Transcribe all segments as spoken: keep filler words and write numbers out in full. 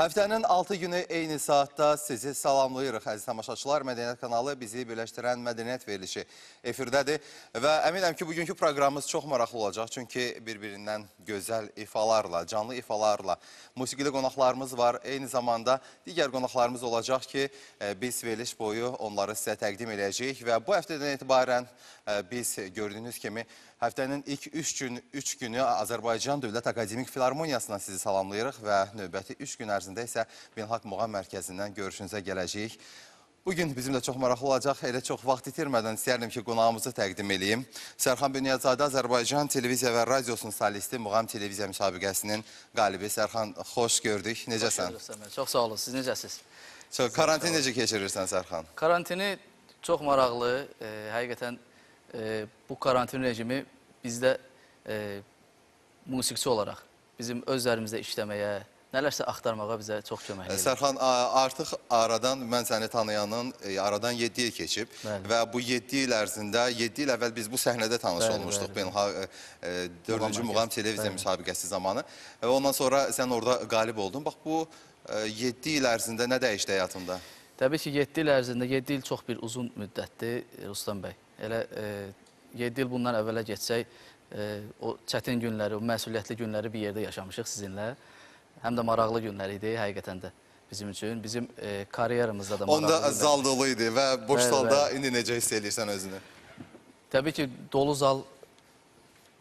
Həftənin altı günü eyni saatda sizi salamlayırıq. Əziz tamaşaçılar, Mədəniyyət kanalı bizi birləşdirən mədəniyyət verilişi efirdədir. Və əminəm ki, bugünkü proqramımız çox maraqlı olacaq. Çünki bir-birindən gözəl ifalarla, canlı ifalarla musiqili qonaqlarımız var. Eyni zamanda digər qonaqlarımız olacaq ki, biz veriliş boyu onları sizə təqdim edəcəyik. Və bu həftədən etibarən biz gördüyünüz kimi həftənin ilk üç günü Azerbaycan Dövlət Akademik Filarmoniyasından sizi salamlayırıq və növbəti üç gün ərzində isə Beynəlxalq Muğam Mərkəzindən görüşünüzə gələcəyik. Bugün bizim də çox maraqlı olacaq. Elə çox vaxt itirmədən istəyərdim ki, qonağımızı təqdim edeyim. Sərhan Bünyadzadə Azərbaycan Televiziya və Radiosunun solisti, Muğam Televiziya müsabiqəsinin qalibi. Sərhan, xoş gördük. Necəsən? Çox sağ olun. Siz necəsiniz? Karantin necə keçirirsən, Sərhan? Karantini çox maraqlı. Həqiqətən bu karantin rejimi bizdə musiqçi olaraq bizim özlərimizdə işləməyə, nələrsə axtarmağa bizə çox kömək edir. Sərhan, artıq aradan, mən səni tanıyanın aradan yeddi il keçib və bu yeddi il ərzində, yeddi il əvvəl biz bu səhnədə tanış olmuşduq, dördüncü Muğam Televiziya müsabiqəsi zamanı və ondan sonra sən orada qalib oldun. Bax, bu yeddi il ərzində nə dəyişdi həyatında? Təbii ki, yeddi il ərzində, yeddi il çox bir uzun müddətdir, Ruslan Bey. Elə yeddi il bundan əvvələ geçsək, o çətin günləri, o məsuliyyətli günləri bir yerdə yaşamışıq sizinlə. Həm də maraqlı günlər idi, həqiqətən də bizim üçün. Bizim karyeramızda da maraqlı günlər idi. Onda zal dolu idi və boş salda indi necə hiss edirsən özünü? Təbii ki, dolu zal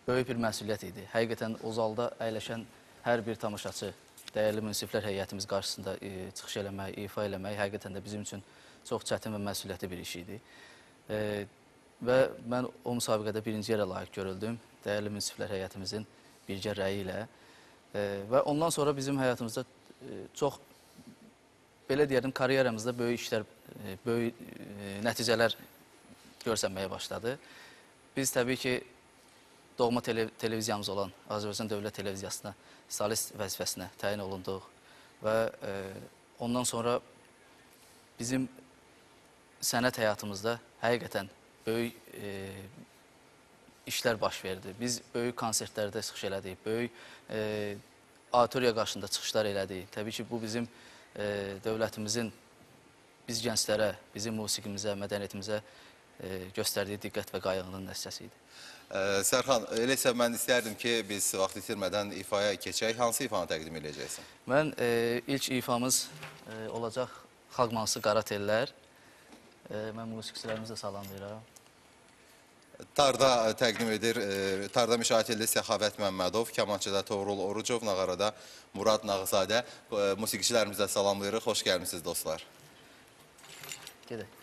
böyük bir məsuliyyət idi. Həqiqətən o zalda əyləşən hər bir tamaşaçı, dəyərli münsiflər heyətimiz qarşısında çıxış eləmək, ifa eləmək həqiqətən də bizim üçün çox çətin və məsuliyyətli bir iş idi. Və mən o müsabiqədə birinci yerə layiq görüldüm, dəyərli münsiflər heyətimizin birgə rəyi ilə. Və ondan sonra bizim həyatımızda çox, belə deyərdim, kariyeramızda böyük işlər, böyük nəticələr görsənməyə başladı. Biz təbii ki, doğma televiziyamız olan Azərbaycan Dövlət Televiziyasına, solist vəzifəsinə təyin olunduq. Və ondan sonra bizim sənət həyatımızda həqiqətən böyük işlər baş verdi. Biz böyük konsertlərdə çıxış elədik, böyük auditoriya qarşısında çıxışlar elədik. Təbii ki, bu bizim dövlətimizin biz gənclərə, bizim musiqimizə, mədəniyyətimizə göstərdiyi diqqət və qayğının nəticəsi idi. Sərhan, elə isə mən istəyərdim ki, biz vaxt itirmədən ifaya keçək. Hansı ifanı təqdim edəcəksin? Mən ilk ifamız olacaq Xalq Mahnısı Qara Tellər. Mən musiqiçilərimizə salamlayıram. Tarda təqdim edir, Tarda müşahidə edilir Xəvət Məmmədov, Qaməçədə Tovrul Orucov, Nağarda Murad Nağsadə. Musiqiçilərimizə salamlayırıq. Xoş gəlmişsiniz dostlar. Gedək.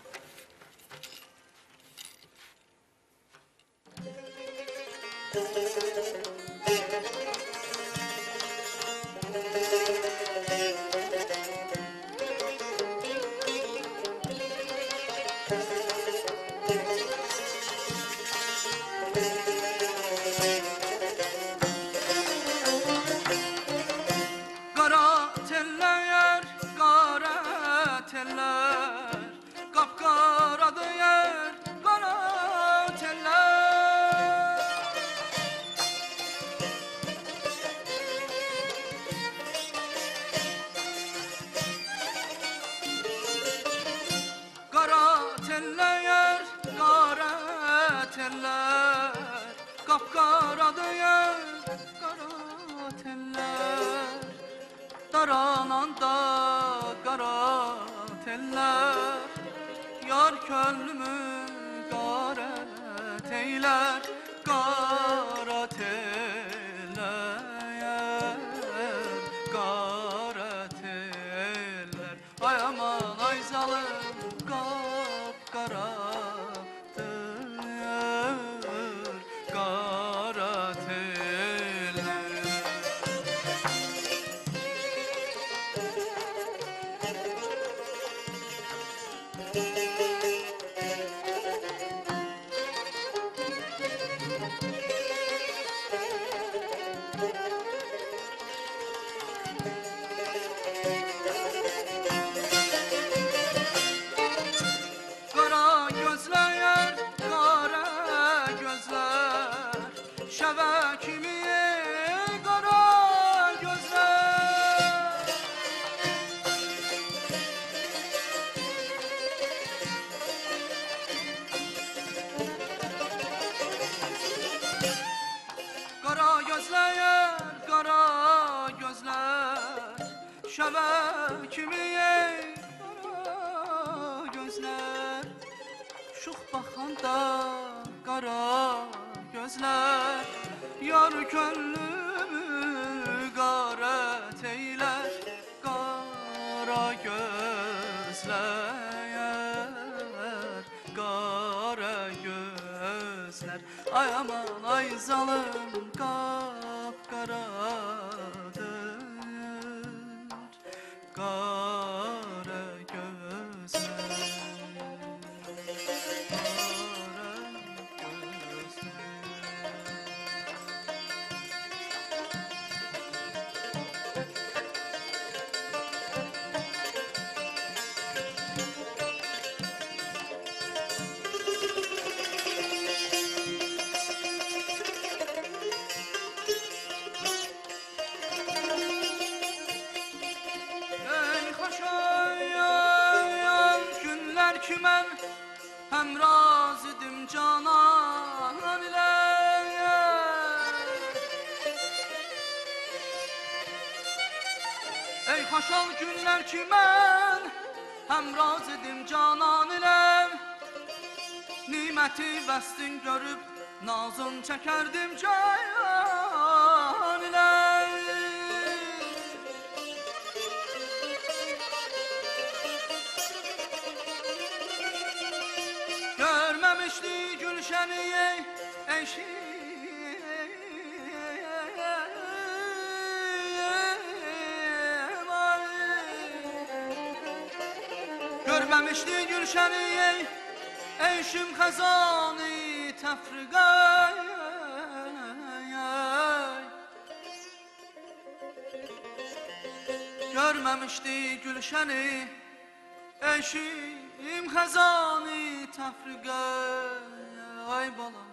Şəvəkimi qara gözlər şəvəl kimi ey qara gözlər, şux baxanda qara gözlər, yar könlümü qara teylər, qara gözlər, qara gözlər. Ay aman ay zalım qapqara Şal günlər ki mən həm raz edim canan ilə, niməti vəstin görüb nazın çəkərdim ceyran ilə. Görməmişdi gülşəni eşi, görməmişdi gülşəni ey eşim xəzanı təfriqəy, görməmişdi gülşəni eşim xəzanı təfriqəy. Ay balam,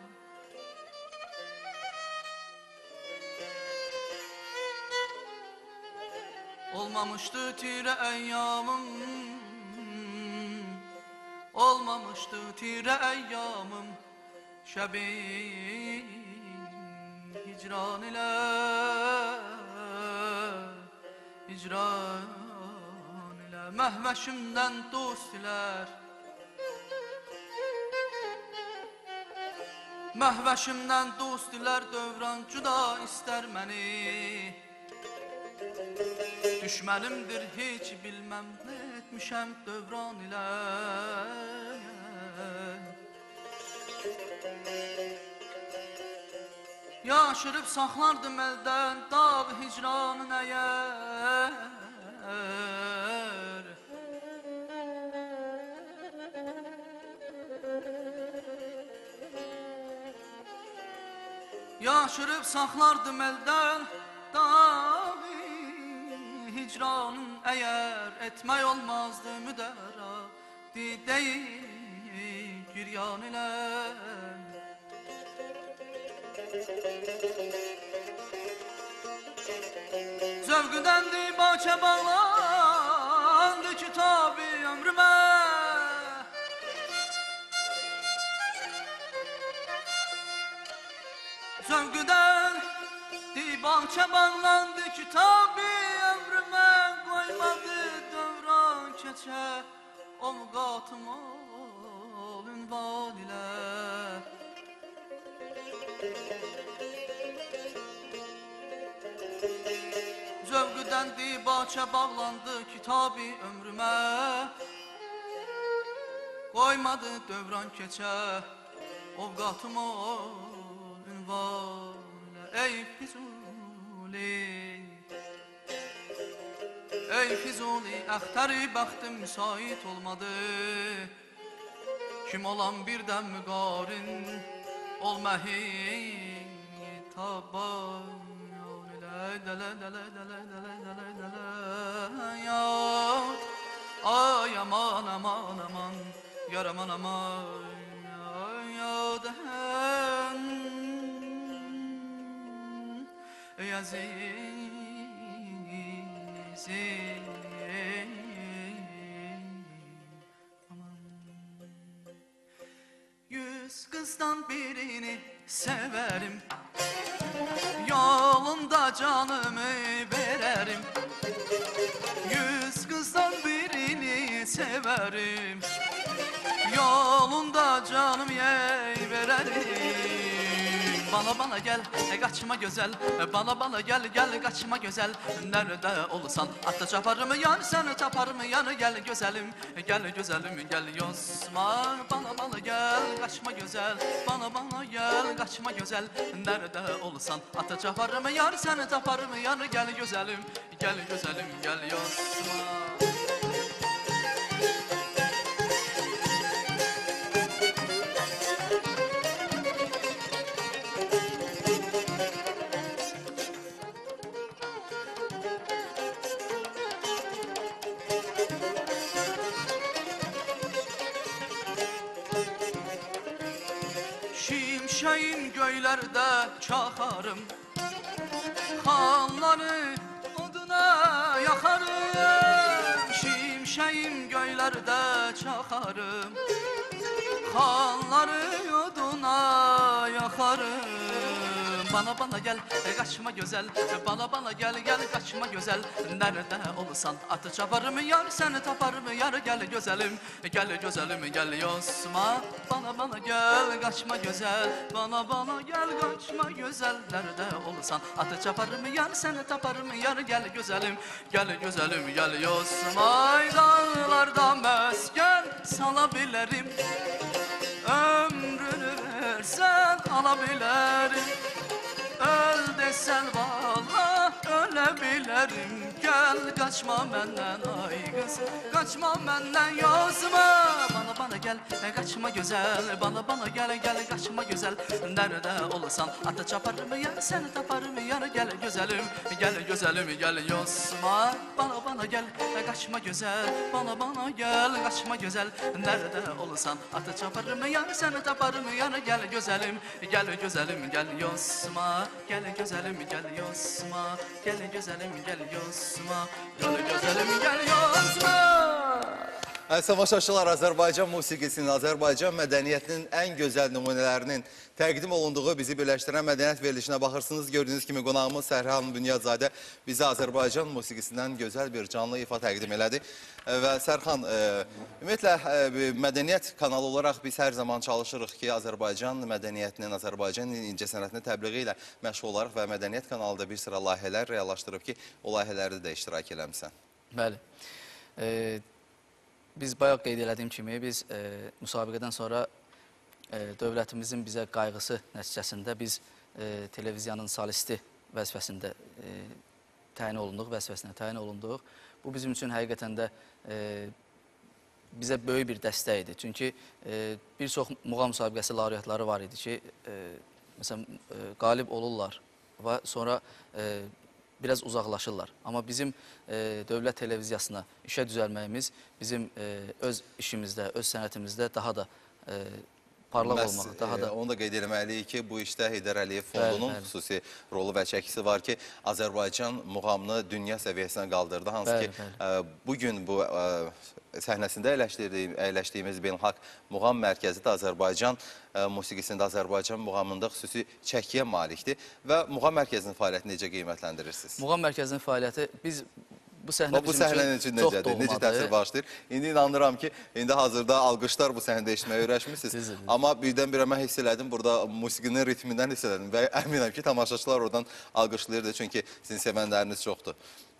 olmamışdı tirə əyyamım, olmamışdı tirə əyyamım, şəbi hicran ilə, hicran ilə. Məhvəşimdən dost ilər, məhvəşimdən dost ilər, dövrancı da istər məni, düşmənimdir heç bilməm nə etmişəm dövran ilə. Yaşırıb saxlardım əldən dağ hicranın əyər, yaşırıb saxlardım əldən dağ hicranın əyər, etmək olmazdı müdərra deyil giryan ilə. Zövqündəndi bakə bağlandı kitab-ı ömrümə, zövqündəndi bakə bağlandı kitab-ı ömrümə, qoymadı dövran keçə omqatım ol ünvan ilə. Zövqüdəndi bakə bağlandı kitab-ı ömrümə, qoymadı dövran keçə ovqatım ol ünvanə. Ey Füzuli, ey Füzuli, əxtəri bəxtim müsait olmadı, kim olan birdən müqarin ol məhin taban. Lay lay lay lay lay lay lay ya, ay aman aman aman yar aman aman ya dehn yazin. Yüz kızdan birini severim, yolunda canımı vererim. severim, yolunda canım yey vererim. Bala bala gel, kaçma güzel, bala bala gel, gel kaçma güzel. Nerede olsan atla çaparım, yan seni taparım, yan gel güzelim, gel güzelim, gel yosma. Bala bala gel, kaçma güzel, bala bala gel, kaçma güzel. Nerede olsan atla çaparım, yan seni taparım, yan gel güzelim, gel güzelim, gel yosma. Şimşeğin göylerde çakarım, xanları oduna yakarım. Şimşeğin göylerde çakarım, xanları oduna yakarım. Bana bana gel, kaçma güzel, bana bana gel, gel kaçma güzel. Nerede olsan atı çaparım, yar seni taparım, yar gel güzelim, gel güzelim, gel yosma. Bana bana gel, kaçma güzel, bana bana gel, kaçma güzel. Nerede olsan atı çaparım, yar seni taparım, yar gel güzelim, gel güzelim, gel yosma. Dağlarda mesken salabilirim, ömrünü versen alabilirim. Öl desen valla ölebilirim. Gel kaçma benden ay kız, kaçma benden yazma. Bana bana gel, kaçma güzel, bana bana gel, gel kaçma güzel. Nerede olsan ata çaparım, yer seni taparım, yana gel güzelim, gel güzelim, gel yazma. Bana bana gel, kaçma güzel, bana bana gel, kaçma güzel. Nerede olsan ata çaparım, yer seni taparım, yana gel güzelim, gel güzelim, gel yazma. Gel güzelim, gel yazma. Gel güzelim, gel yazma. Gel güzelim, gel yazma. Tamaşaçılar, Azərbaycan musiqisinin, Azərbaycan mədəniyyətinin ən gözəl nümunələrinin təqdim olunduğu bizi birləşdirən mədəniyyət verilişinə baxırsınız. Gördüyünüz kimi qonağımız Sərhan Bünyadzadə bizə Azərbaycan musiqisindən gözəl bir canlı ifa təqdim elədi. Və Sərhan, ümumiyyətlə mədəniyyət kanalı olaraq biz hər zaman çalışırıq ki, Azərbaycan mədəniyyətinin, Azərbaycan incə sənətinin təbliği ilə məşğul olaraq və mədəniyyət kanalında bir sıra layihələr reallaşdırıb ki, o layihələrdə də iştirak eləmsən. Bəli. Biz bayaq qeyd elədiyim kimi, biz müsabiqədən sonra dövlətimizin bizə qayğısı nəticəsində biz televiziyanın solisti vəzifəsində təyin olunduq, vəzifəsinə təyin olunduq. Bu bizim üçün həqiqətən də bizə böyük bir dəstək idi. Çünki bir çox muğam müsabiqəsi laureatları var idi ki, məsələn, qalib olurlar və sonra biraz uzaqlaşırlar. Amma bizim dövlət televiziyasına işə düzəlməyimiz bizim öz işimizdə, öz sənətimizdə daha da parlaq olmalı. Onu da qeyd eləməliyik ki, bu işdə Heydər Əliyev Fondunun xüsusi rolu və çəkisi var ki, Azərbaycan muğamını dünya səviyyəsinə qaldırdı. Hansı ki, bugün bu səhnəsində əyləşdiyimiz Beynəlxalq Muğam Mərkəzi də Azərbaycan musiqisində, Azərbaycan muğamında xüsusi çəkiyə malikdir. Və Muğam Mərkəzinin fəaliyyətini necə qiymətləndirirsiniz? Muğam Mərkəzinin fəaliyyəti biz... Bu səhnə bizim üçün çox doğmadır. Necə təsir bağışlayır? İndi inanıram ki, indi hazırda alqışlar bu səhnədə eşitməyə öyrəşmişsiniz. Amma birdən-birə mən hiss elədim, burada musiqinin ritmindən hiss elədim. Və əminəm ki, tamaşaçılar oradan alqışlayırdı, çünki sizin sevənləriniz çoxdur.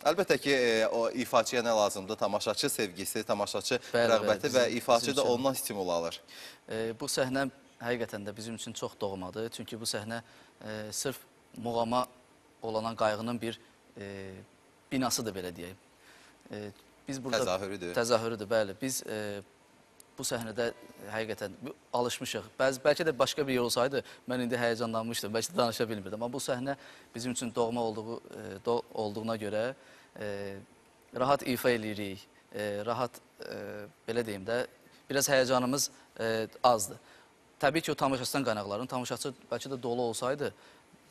Əlbəttə ki, o ifaçıya nə lazımdır? Tamaşaçı sevgisi, tamaşaçı rəğbəti və ifaçı da ondan stimul alır. Bu səhnə həqiqətən də bizim üçün çox doğmadır. Çünki bu səhnə sırf muğama olan qayğının bir binasıdır, belə deyək. Təzahürüdür. Təzahürüdür, bəli. Biz bu səhnədə həqiqətən alışmışıq. Bəlkə də başqa bir yer olsaydı, mən indi həyəcanlanmışdım, bəlkə də danışa bilmirdim. Amma bu səhnə bizim üçün doğma olduğuna görə rahat ifa eləyirik, rahat, belə deyim də, biraz həyəcanımız azdır. Təbii ki, o tamaşaçıdan qaynaqların, tamaşaçı bəlkə də dolu olsaydı,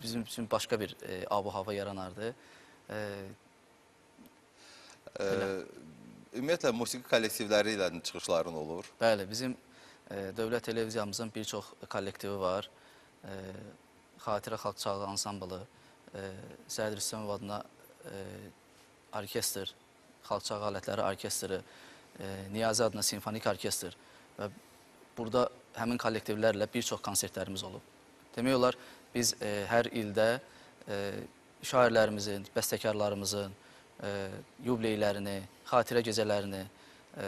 bizim üçün başqa bir ab-hava yaranardı. Ümumiyyətlə, musiqi kollektivləri ilə çıxışların olur? Bəli, bizim dövlət televiziyamızın bir çox kollektivi var. Xatirə Xalqçağı Ansamblı, Səhid-Rüslah adına orkestr, Xalqçağı Aletleri Orkestri, Niyazi adına Sinfonik Orkestr və burada həmin kollektivlərlə bir çox konsertlərimiz olub. Demək olar, biz e, hər ildə e, şairlərimizin, bəstəkarlarımızın e, yubileylərini, xatirə gecələrini, e,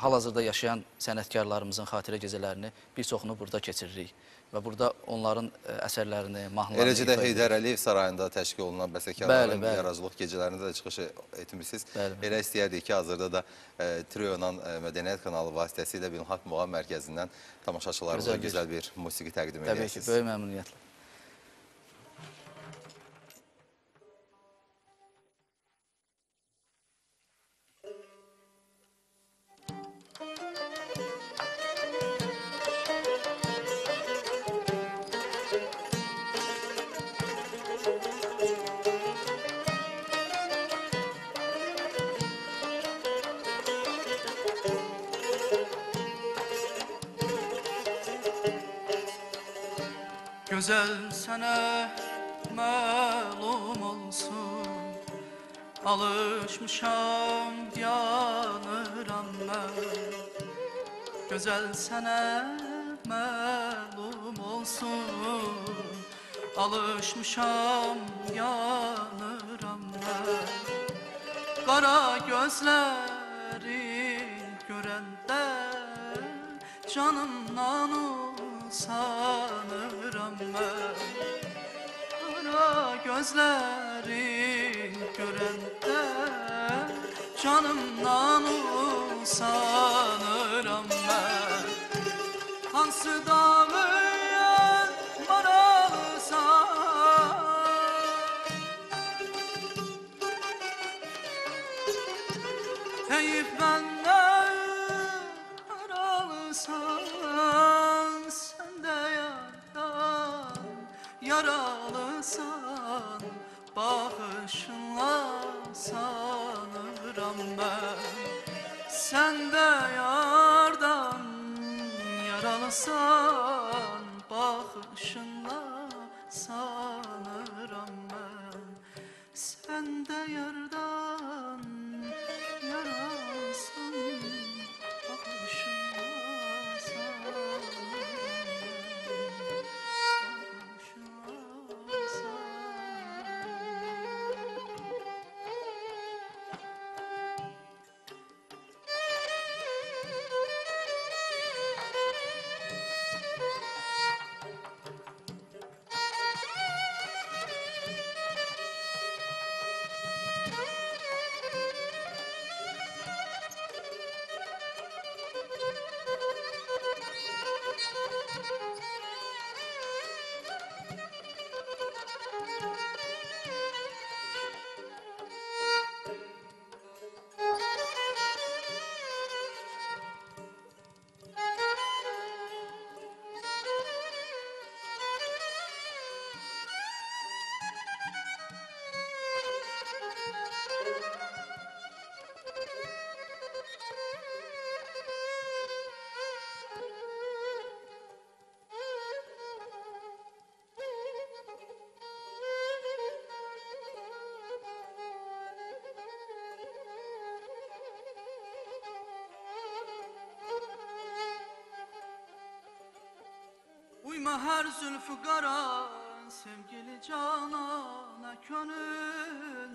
hal-hazırda yaşayan sənətkarlarımızın xatirə gecələrini bir çoxunu burada keçiririk. Və burada onların e, əsərlərini, mahnılarını... Eləcə də Heydər Əliyev Sarayında təşkil olunan bəstəkarların yarazılıq gecələrində də çıxış etmişsiniz. Bəli, bəli. Elə istəyərdik ki, hazırda da e, Trio'nun e, Mədəniyyət Kanalı vasitəsilə Beynəlxalq Muğam Mərkəzindən tamaşaçılarımıza gözəl, gözəl bir musiqi təqdim edəcəksiniz. Təbii ki, böyük məmnuniyyətlə. Gözəl sənə məlum olsun, alışmışam, yanıram mən. Gözəl sənə məlum olsun, alışmışam, yanıram mən. Qara gözlərin görəndə canımdan usanıram mən. Qara gözlərin görəndə canımdan usanıram mən. Hansı dağıya maralısan, heyif mənlə aralısan. Yaralısan, bağışınla sanıram mən. Sən də yardan yaralısan, bağışınla sanıram mən. Sən də yardan yaralısan, bağışınla sanıram mən. Uyma her zülfü kara, sevgili canana gönül.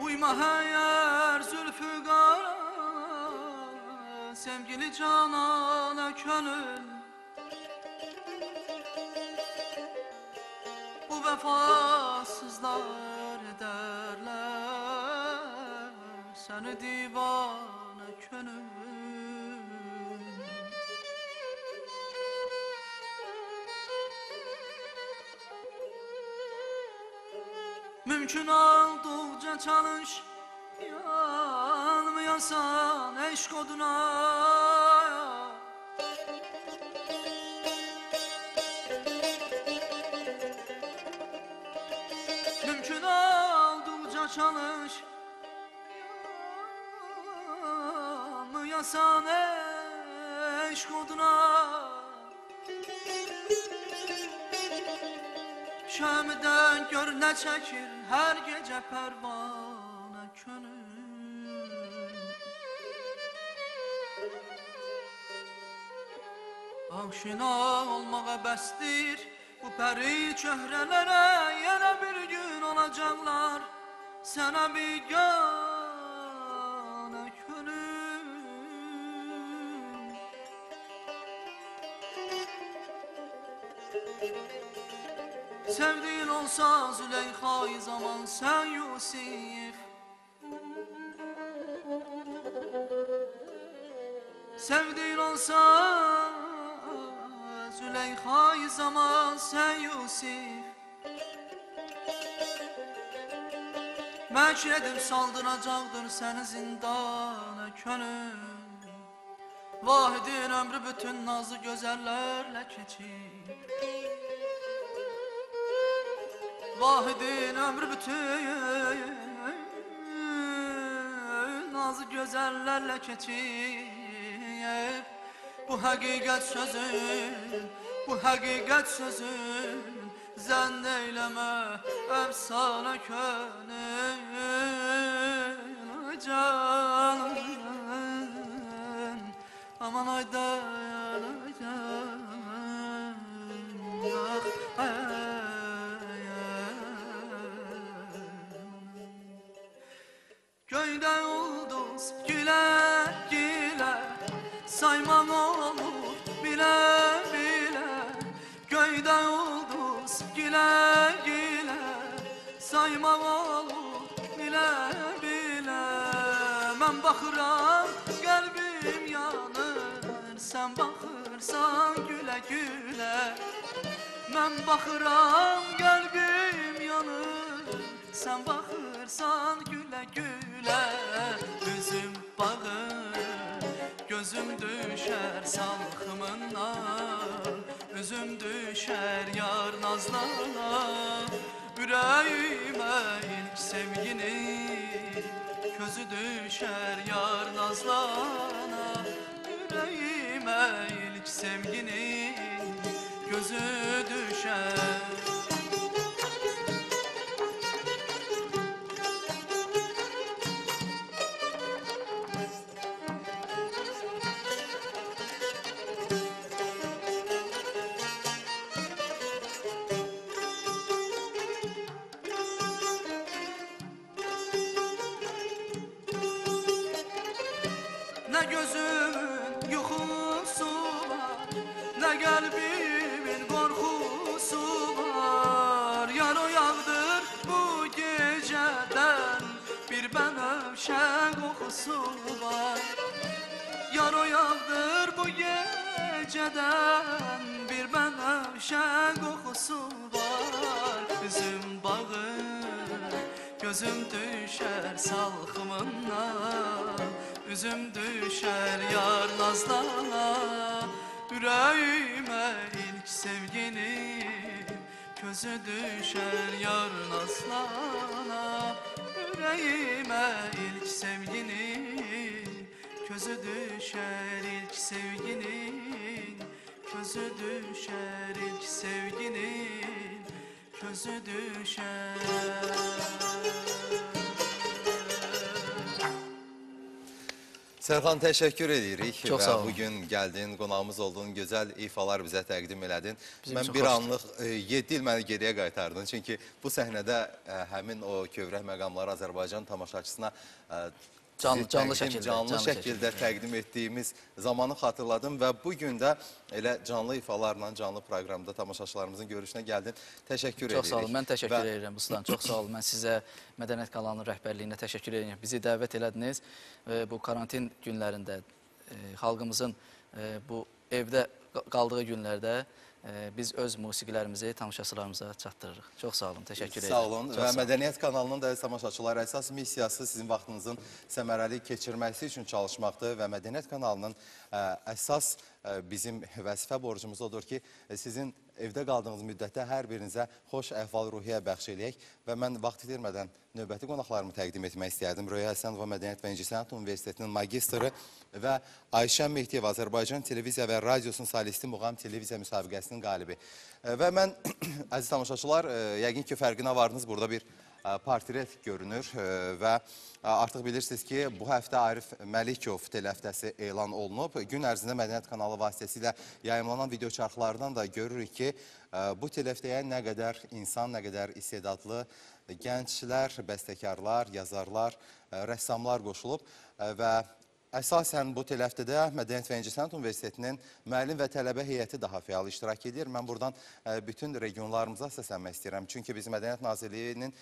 Uyma her zülfü kara, sevgili canana gönül. Bu vefasızlar derler seni divan gönül. Mümkün olduğunca çalış, yanmıyorsan eşk oduna. Mümkün olduğunca çalış, yanmıyorsan eşk oduna. şəmdən gör nə çəkir hər gecə pərvanə könül. Aşina olmağa bəsdir bu pəri çöhrələrə, yenə bir gün olacaqlar sənə bir gönə könül. Sevdiğin olsa Züleyha'yı zaman sen Yusif, sevdiğin olsa Züleyha'yı zaman sen Yusif. Məkr edib saldıracaqdır seni zindana könül. Vahidin ömrü bütün nazlı gözəllərlə keçir. Vahidin ömrü bütün nazlı gözəllərlə keçir. Bu həqiqət sözün, bu həqiqət sözün zənn eyləmə əfsanə könül. Canın aman ay dayanacaq, ay göydə ulduz gülər gülər, saymam olur bilə bilə. Göydə ulduz gülər gülər, saymam olur bilə bilə. Mən baxıram qəlbim yanır, sən baxırsan gülə gülə. Mən baxıram qəlbim yanır, sən baxırsan gülə gülə. Üzüm bağır, gözüm düşər salxımına, üzüm düşər yar nazlana. Ürəyimə ilk sevgini, közü düşər yar nazlana. Ürəyimə ilk sevgini, gözü düşər. Yar oyağdır bu gecədən, bir mənə şən qoxusu var. Üzüm bağır, gözüm düşər salxımına, üzüm düşər yar nazlana. Ürəyimə ilk sevgini, közü düşər yar nazlana. Ürəyimə ilk sevgini, közü düşer ilk sevginin, közü düşer ilk sevginin, közü düşer. Serkan, teşekkür edirik. Çok sağ olun. Bugün geldin, qonağımız olduğun, güzel ifalar bize təqdim elədin. Bizim mən bir anlıq yeddi il məni geriyə qaytardın. Çünki bu səhnədə həmin o kövrək məqamları Azərbaycan tamaşaçısına Canlı, canlı, şəkildə, canlı, canlı şəkildə təqdim etdiyimiz zamanı xatırladım və bugün də elə canlı ifalarla canlı proqramda tamaşaçılarımızın görüşünə gəldim. Təşəkkür edirik. Çox sağ olun, mən təşəkkür və... edirəm Ruslan. Çox sağ olun, mən sizə Mədəniyyət Kanalının rəhbərliyinə təşəkkür edirəm. Bizi dəvət elədiniz bu karantin günlərində, xalqımızın bu evdə qaldığı günlərdə biz öz musiqilərimizi tamaşaçılarımıza çatdırırıq. Çox sağ olun, təşəkkür edirəm. Sağ olun. Və Mədəniyyət Kanalının da tamaşaçılara əsas missiyası sizin vaxtınızın səmərəli keçirməsi üçün çalışmaqdır və Mədəniyyət Kanalının əsas bizim vəzifə borcumuz odur ki, sizin evdə qaldığınız müddətdə hər birinizə xoş əhval-ruhiyyə bəxş eləyək və mən vaxt itirmədən növbəti qonaqlarımı təqdim etmək istəyərdim. Röya Əliyeva Mədəniyyət və İncə Sanat Universitetinin magistri və Ayşən Mehtiyev Azərbaycan Televiziya və Radiosunun solisti Muğam Televiziya müsabiqəsinin qalibi. Və mən, əziz tamaşaçılar, yəqin ki, fərqinə vardınız, burada bir portret görünür və artıq bilirsiniz ki, bu həftə Arif Məlikov teləhftəsi elan olunub. Gün ərzində Mədəniyyət kanalı vasitəsilə yayımlanan video çarxlardan da görürük ki, bu teləhftəyə nə qədər insan, nə qədər istedadlı gənclər, bəstəkarlar, yazarlar, rəssamlar qoşulub və əsasən bu teləhftədə Mədəniyyət və İncə Sənət Universitetinin müəllim və tələbə heyəti daha fəal iştirak edir. Mən buradan bütün regionlarımıza səslənmək istəyirəm. Çünki biz Mədəniyyət Nazirliyinin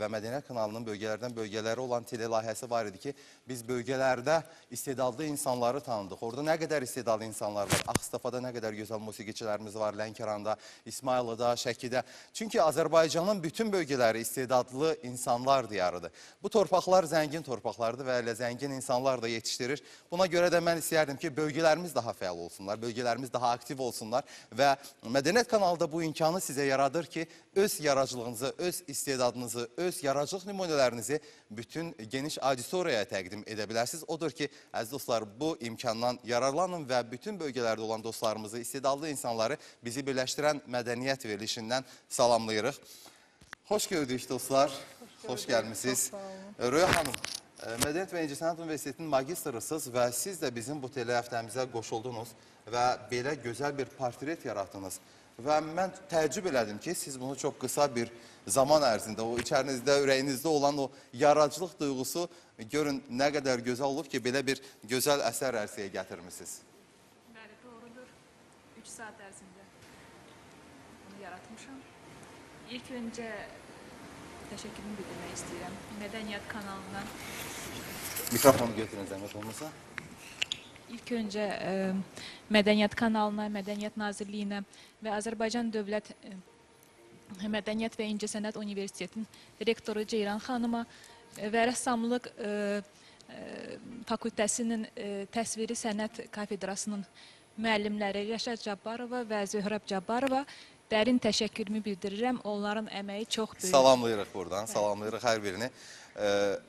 və Mədəniyyət kanalının bölgələrdən bölgələri olan telelahiyəsi var idi ki, biz bölgələrdə istedadlı insanları tanıdıq. Orada nə qədər istedadlı insanlar var? Ağstafada nə qədər gözəl musiqiçilərimiz var, Lənkəranda, İsmayılda, Şəkidə. Çünki Azərbaycanın bütün bölgələri istedadlı insanlar diyarıdır. Bu torpaqlar zəngin torpaqlardır və elə zəngin insanlar da yetişdirir. Buna görə də mən istəyərdim ki, bölgələrimiz daha fəal olsunlar, bölgələrimiz daha aktiv olsunlar və Mədəniyyət kanalı da bu imkanı sizə yaradır ki, öz yaradıcılığınızı, öz istedadınızı, öz yaradıcılıq nümunələrinizi bütün geniş auditoriyaya təqdim edə bilərsiniz. Odur ki, əziz dostlar, bu imkandan yararlanın və bütün bölgələrdə olan dostlarımızı, istedadlı insanları bizi birləşdirən mədəniyyət verilişindən salamlayırıq. Xoş gördük dostlar, xoş gəlmişsiniz. Röya xanım, Mədəniyyət və İncə Sənət Universitetinin magistrısınız və siz də bizim bu teləhftəmizə qoşuldunuz və belə gözəl bir portret yaratdınız. Və mən təəccüb elədim ki, siz bunu çox qısa bir zaman ərzində, o içərinizdə, ürəyinizdə olan o yaradıcılıq duyğusu görün nə qədər gözəl olub ki, belə bir gözəl əsər ərsəyə gətirmişsiniz. Bəli, doğrudur. Üç saat ərzində bunu yaratmışam. İlk öncə təşəkkürümü bildirmək istəyirəm. Mədəniyyət kanalından. Mikrofonu götürün, zəhmət olmasa. İlk öncə Mədəniyyət kanalına, Mədəniyyət Nazirliyinə və Azərbaycan Dövlət Mədəniyyət və İncə Sənət Universitetinin rektoru Ceyran xanıma və rəssamlıq fakültəsinin təsviri sənət kafedrasının müəllimləri Rəşad Cabbarova və Zöhrab Cabbarova dərin təşəkkürümü bildirirəm. Onların əməyi çox böyük. Salamlayırıq buradan, salamlayırıq hər birini.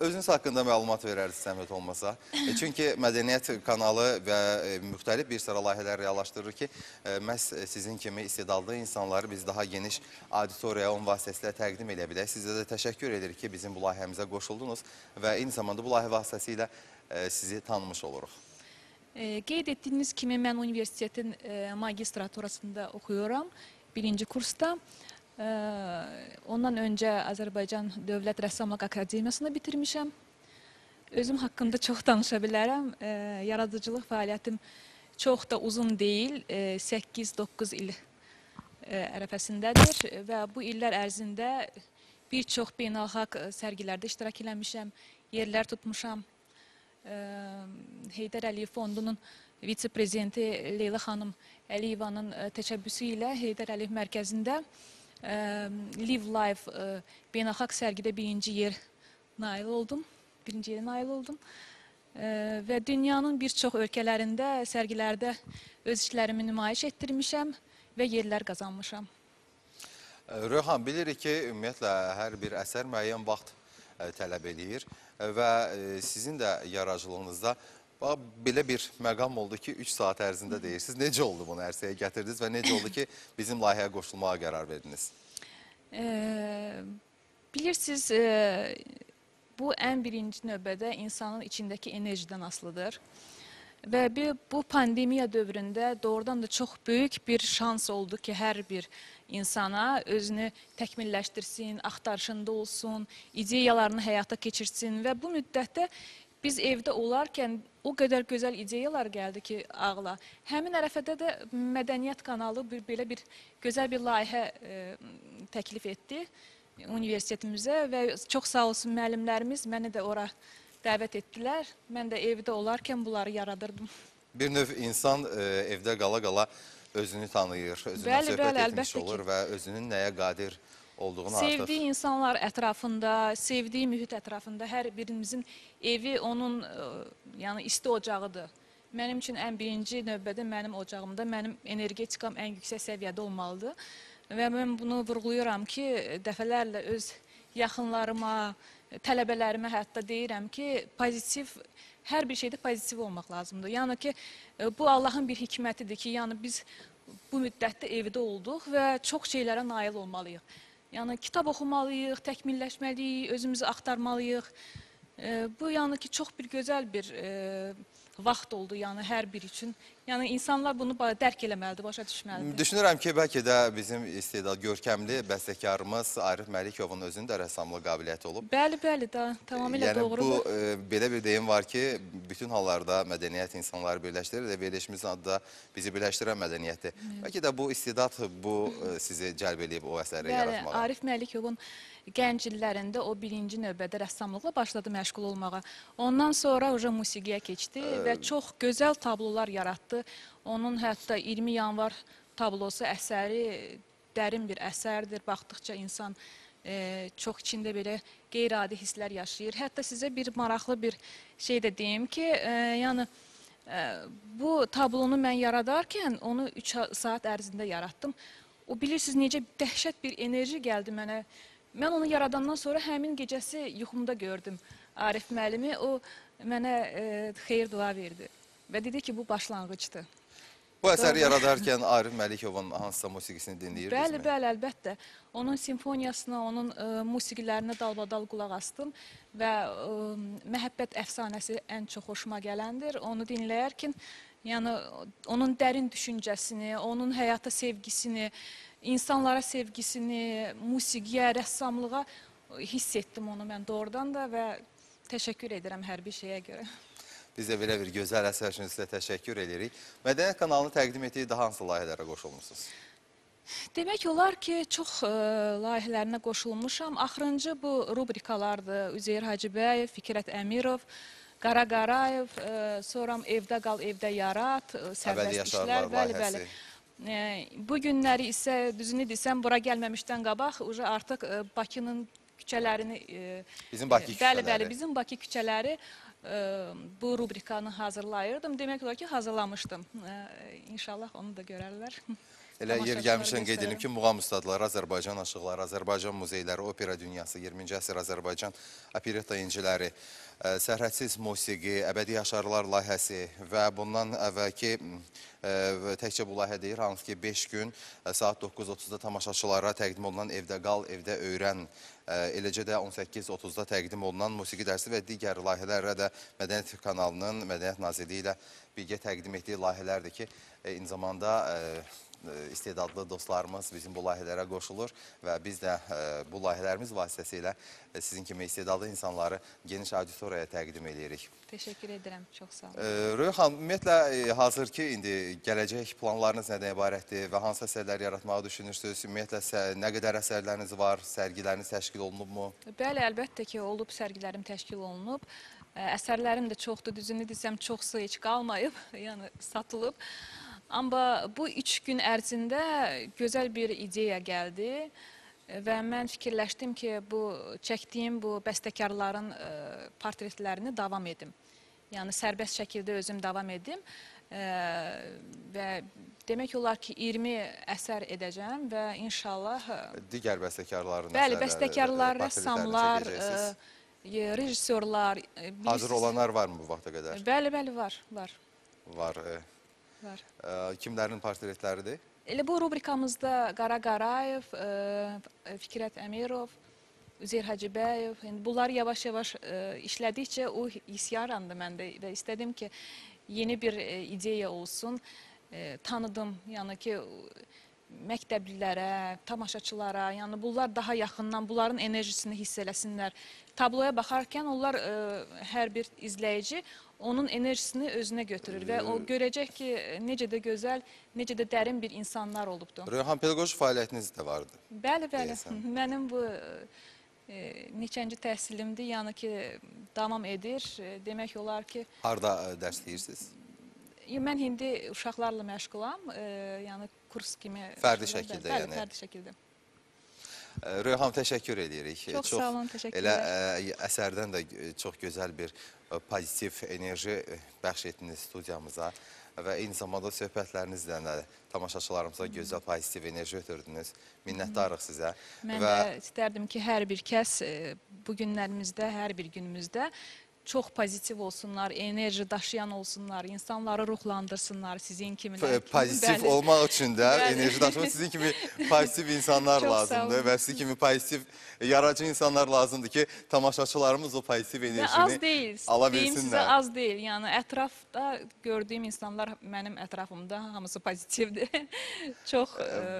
Özünüz haqqında məlumat verərsiniz, zəhmət olmasa. Çünki Mədəniyyət kanalı və müxtəlif bir sıra layihələr reallaşdırır ki, məhz sizin kimi istedadlı insanları biz daha geniş auditoriyaya onun vasitəsilə təqdim edə bilək. Sizə də təşəkkür edirik ki, bizim bu layihəmizə qoşuldunuz və eyni zamanda bu layihə vasitəsilə sizi tanımış oluruq. Qeyd etdiyiniz kimi, mən universitetin magistraturasında oxuyuram. Birinci kursda, ondan öncə Azərbaycan Dövlət Rəssamlıq Akademiyasını bitirmişəm. Özüm haqqında çox danışa bilərəm. Yaradıcılıq fəaliyyətim çox da uzun deyil, səkkiz doqquz il ərəfəsindədir və bu illər ərzində bir çox beynəlxalq sərgilərdə iştirak eləmişəm, yerlər tutmuşam. Heydər Əliyev Fondunun vitse-prezidenti Leyla xanım Əliyevanın təşəbbüsü ilə Heydər Əliyev Mərkəzində Live Life beynəlxalq sərgidə birinci yer nail oldum. Birinci yerə nail oldum. Və dünyanın bir çox ölkələrində sərgilərdə öz işlərimi nümayiş etdirmişəm və yerlər qazanmışam. Röhan, bilirik ki, ümumiyyətlə, hər bir əsər müəyyən vaxt tələb edir və sizin də yaradıcılığınızda belə bir məqam oldu ki, üç saat ərzində deyirsiniz. Necə oldu bunu ərsəyə gətirdiniz və necə oldu ki, bizim layihəyə qoşulmağa qərar verdiniz? Bilirsiniz, bu ən birinci növbədə insanın içindəki enerjidən asılıdır. Və bu pandemiya dövründə doğrudan da çox böyük bir şans oldu ki, hər bir insana özünü təkmilləşdirsin, axtarışında olsun, ideyalarını həyata keçirsin və bu müddətdə biz evdə olarkən o qədər gözəl ideyalar gəldi ki, ağla. Həmin ərəfədə də Mədəniyyət kanalı belə bir gözəl bir layihə təklif etdi universitetimizə və çox sağ olsun müəllimlərimiz məni də ora dəvət etdilər. Mən də evdə olarkən bunları yaradırdım. Bir növ insan evdə qala-qala özünü tanıyır, özünə söhbət etmiş olur və özünün nəyə qadir olduğunu artıq. Sevdiyi insanlar ətrafında, sevdiyi mühit ətrafında hər birimizin evi onun isti ocağıdır. Mənim üçün ən birinci növbədə mənim ocağımda, mənim energetikam ən yüksək səviyyədə olmalıdır. Və mən bunu vurğuluyorum ki, dəfələrlə öz yaxınlarıma, tələbələrimə hətta deyirəm ki, pozitiv, hər bir şeydə pozitiv olmaq lazımdır. Yəni ki, bu Allahın bir hikmətidir ki, yəni biz bu müddətdə evdə olduq və çox şeylərə nail olmalıyıq. Yəni kitab oxumalıyıq, təkmilləşməliyik, özümüzü axtarmalıyıq. Bu yəni ki, çox bir gözəl bir vaxt oldu yani her bir için. Yani insanlar bunu dərk eləməlidir, başa düşməlidir. Düşünürəm ki, belki de bizim istedad görkəmli bəstəkarımız Arif Məlikovun özünün də rəssamlıq qabiliyyəti olub. Bəli, bəli, da, tamamilə yani doğrudur. Bu, e, belə bir deyim var ki, bütün hallarda mədəniyyət insanları birləşdirir ve verilişimizin adı da bizi birləşdirən mədəniyyətdir. Evet. Belki de bu istedad bu sizi cəlb edib o əsəri yaratmağa. Arif Məlikovun gənc illərində o birinci növbədə rəssamlıqla başladı məşğul olmağa. Ondan sonra oca musiqiyə keçdi e... və çox gözəl tablolar yaratdı. Onun hətta iyirmi yanvar tablosu əsəri dərin bir əsərdir. Baxdıqca insan e, çox içində belə qeyri-adi hisslər yaşayır. Hətta sizə bir maraqlı bir şey də deyim ki, e, yəni e, bu tablonu mən yaradarkən onu üç saat ərzində yaratdım. O bilirsiniz necə dəhşət bir enerji gəldi mənə. Mən onu yaradandan sonra həmin gecəsi yuxumda gördüm Arif müəllimi. O mənə e, xeyir dua verdi və dedi ki, bu başlanğıcdır. Bu əsəri yaradarkən Arif Məlikovun hansısa musiqisini dinləyirdik mi? Bəli, bəli, əlbəttə. Onun simfoniyasına, onun e, musiqilərinə dalbadal qulaq astım və e, Məhəbbət əfsanəsi ən çox hoşuma gələndir. Onu dinləyərkən, yəni onun dərin düşüncəsini, onun həyata sevgisini, insanlara sevgisini, musiqiyə, rəssamlığa hiss etdim onu mən doğrudan da və təşəkkür edirəm hər bir şeyə görə. Biz də belə bir gözəl əsər üçün sizə təşəkkür edirik. Mədəniyyət kanalını təqdim etdiyi daha hansı layihələrə qoşulmuşsunuz? Demək olar ki, çox e, layihələrinə qoşulmuşam. Axırıncı bu rubrikalardır. Üzeyir Hacıbəyev, Fikrət Əmirov, Qara Qarayev, e, sonra Evdə Qal, Evdə Yarat, e, Sərbəst İşlər, bəli, bəli. E, bu günləri isə, düzünü desəm, bura gəlməmişdən qabaq, artıq e, Bakının küçələrini, e, bizim Bakı küçələri. Bəli, bəli, bizim Bakı küçələri e, bu rubrikanı hazırlayırdım. Demək olar ki, hazırlamışdım. E, inşallah onu da görərlər. Elə yer gəlmişən qeyd edim ki, Muğam Üstadlar, Azərbaycan aşıqları, Azərbaycan muzeyləri, Opera Dünyası, iyirminci əsr Azərbaycan operetta inciləri, sərhədsiz musiqi, əbədi yaşarlar layihəsi və bundan əvvəlki təkcə bu layihə deyir, hansı ki beş gün saat doqquz otuzda tamaşaçılara təqdim olunan Evdə Qal, Evdə Öyrən, eləcə də on səkkiz otuzda təqdim olunan musiqi dərsi və digər layihələrə də Mədəniyyət kanalının Mədəniyyət Nazirliyi ilə birgə təqdim etdiyi layihələrdir ki, eyni zamanda istedadlı dostlarımız bizim bu layihələrə qoşulur və biz də bu layihələrimiz vasitəsilə sizin kimi istedadlı insanları geniş auditoriyaya təqdim edirik. Təşəkkür edirəm, çox sağ olun. Röya xanım, ümumiyyətlə hazır ki, indi gələcək planlarınız nədən ibarətdir və hansı əsərlər yaratmağı düşünürsünüz? Ümumiyyətlə, nə qədər əsərləriniz var, sərgiləriniz təşkil olunubmu? Bəli, əlbəttə ki, olub, sərgilərim təşkil olunub. Əsərlərim də çoxdur, düzünü desəm, çoxsu heç qalmayıb, yəni satılıb. Amma bu üç gün ərzində gözəl bir ideya gəldi və mən fikirləşdim ki, bu çəkdiyim bu bəstəkarların portretlərini davam edim. Yəni sərbəst şəkildə özüm davam edim və demək olar ki, iyirmi əsər edəcəm və inşallah... Digər bəstəkarların... Bəli, bəstəkarlar, rəssamlar, rejissorlar... Hazır olanlar varmı bu vaxta qədər? Bəli, bəli, var, var. Var, Var. Kimlərin portretləridir? Elə bu rubrikamızda Qara Qarayev, Fikrət Əmirov, Üzeyir Hacıbəyev, bunlar yavaş-yavaş işlədikcə o hiss yarandı məndə və istədim ki, yeni bir ideya olsun. Tanıdım, yəni ki, məktəblilərə, tamaşaçılara, yəni bunlar daha yaxından bunların enerjisini hiss eləsinlər. Tabloya baxarkən onlar hər bir izləyici onun enerjisini özünə götürür və o görəcək ki, necə də gözəl, necə də dərin bir insanlar olubdur. Röhan, pedaqoji fəaliyyətiniz də vardı. Bəli, bəli. Deyəsən. Mənim bu e, neçənci təhsilimdir, yəni ki, davam edir. Demək olar ki... Harda dərs deyirsiniz? Mən indi uşaqlarla məşğulam, e, yəni kurs kimi... Fərdi şəkildə, bəli, yəni. Fərdi şəkildə. Röya xanım, təşəkkür edirik. Çox, çox sağ olun, təşəkkür edirik. Elə əsərdən də çox gözəl bir pozitiv enerji bəxş etdiniz studiyamıza və eyni zamanda söhbətlərinizdən də tamaşaçılarımıza gözəl pozitiv enerji ötürdünüz. Minnətdarıq sizə. Mən və istərdim ki, hər bir kəs bu günlərimizdə, hər bir günümüzdə çox pozitiv olsunlar, enerji daşıyan olsunlar, insanları ruhlandırsınlar sizin kimi. Pozitiv bəli. Olmaq üçün də enerji daşımaq sizin kimi pozitiv insanlar lazımdır və sizin kimi pozitiv, yaradıcı insanlar lazımdır ki, tamaşaçılarımız o pozitiv enerjini az değil, ala bilsinlər. Az deyil, yəni ətrafda gördüyüm insanlar mənim ətrafımda hamısı pozitivdir. Çox,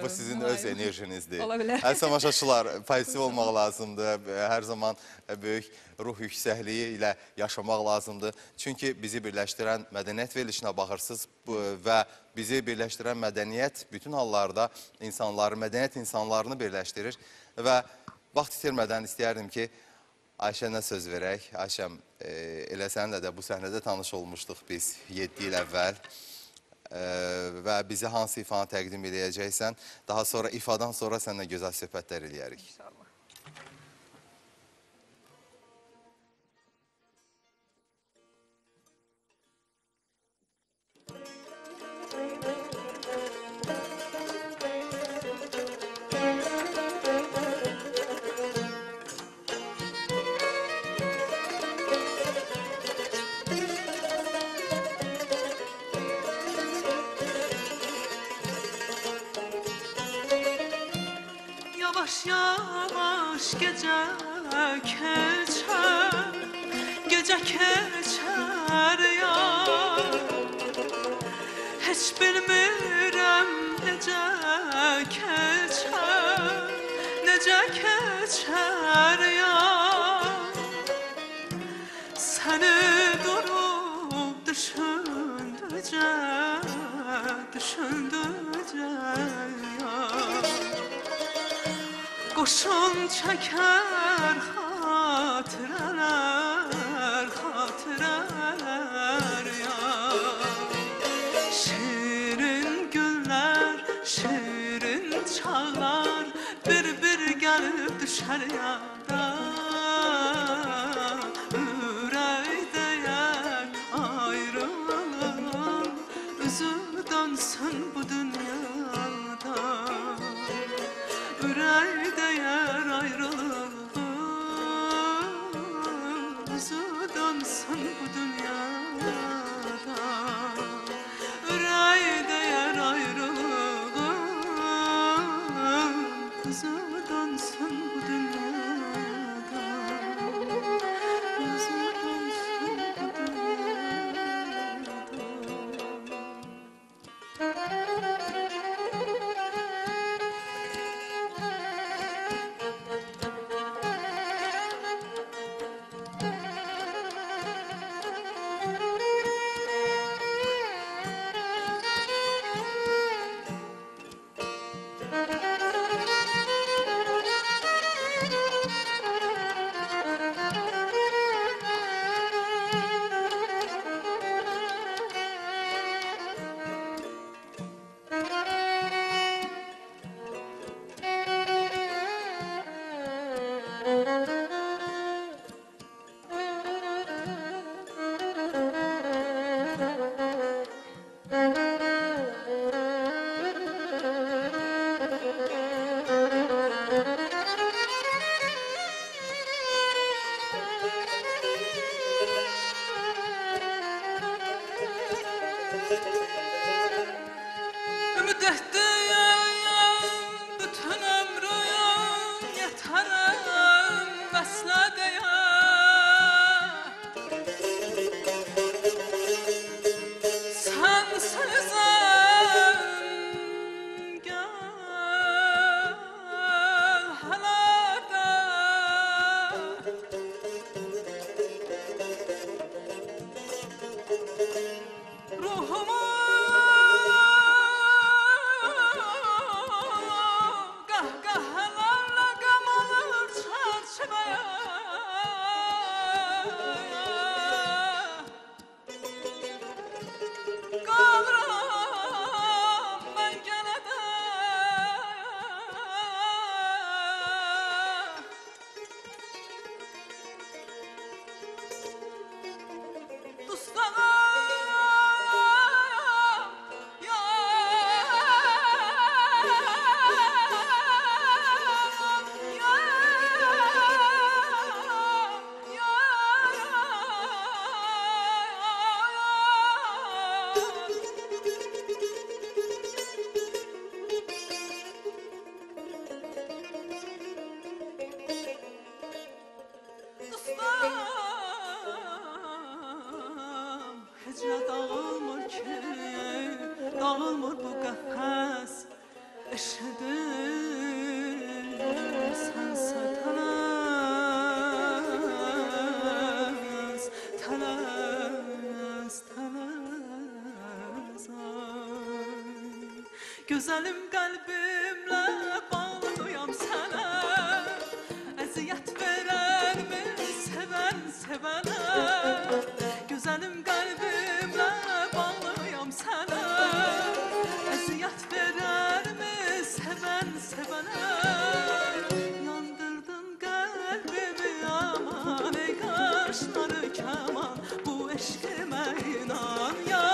bu sizin öz enerjinizdir. Ola bilər. Hər tamaşaçılar pozitiv olmaq lazımdır, hər zaman böyük ruh yüksəkliyi ilə yaşamaq lazımdır. Çünki bizi birləşdirən mədəniyyət verilişinə baxırsınız və bizi birləşdirən mədəniyyət bütün hallarda insanları, mədəniyyət insanlarını birləşdirir. Və vaxt itirmədən istəyərdim ki, Ayşənə söz verək. Ayşəm, elə sənlə də bu səhnədə tanış olmuşduq biz yeddi il əvvəl və bizi hansı ifanı təqdim edəcəksən, daha sonra ifadan sonra sənlə gözəl söhbətlər eləyərik. İnşallah. Yavaş gece keçer, gece keçer ya. Hiç bilmirəm necə keçer, necə keçer ya. Səni durub düşündücə, düşündücə ya. Koşun çeker hatıralar, hatıralar ya. Şirin günler, şirin çağlar bir bir gelip düşer ya da. Yüreğden ayrılan üzüm dönsün bu dünyada. Yüreğden Gözəlim qəlbimlə bağlıyam sənə, əziyyət verərmi sevən sevənə? Gözəlim qəlbimlə bağlıyam sənə, əziyyət verərmi sevən sevənə? Yandırdın qəlbimi aman, ey qaşları kəman, bu eşqimə inan ya,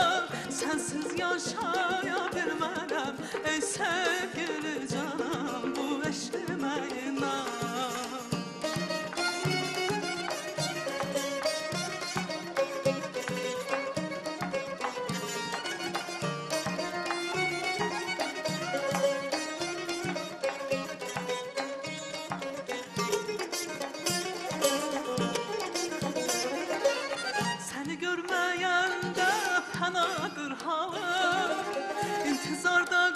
sənsiz yaşaya bilmərəm. Ey sevgili canım, bu eşqimə inan. İntizarda